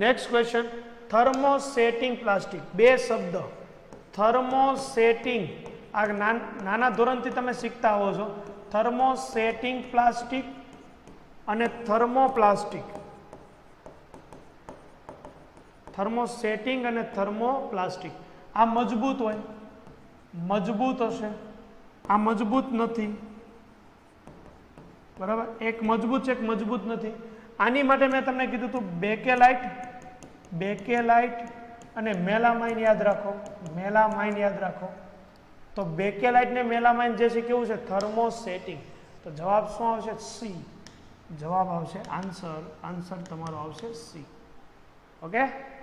Next question, thermosetting plastic. बे शब्द thermosetting आ नाना धोरणथी तमे शीखता हो छो। थर्मोसेटिंग प्लास्टिक अने थर्मोप्लास्टिक। थर्मोसेटिंग अने थर्मोप्लास्टिक आ मजबूत होय, मजबूत हशे, आ मजबूत नथी, बराबर। एक मजबूत है, एक मजबूत नहीं। आनी माटे मैं तमने कीधुं तो बेकेलाइट अने मेलामाइन याद राखो, मेलामाइन याद राखो। तो बेकेलाइट ने मेलामाइन जैसे केवुं छे थर्मोसेटिंग। तो जवाब शुं आवशे? सी जवाब आवशे। आंसर तमारो आवशे सी। ओके।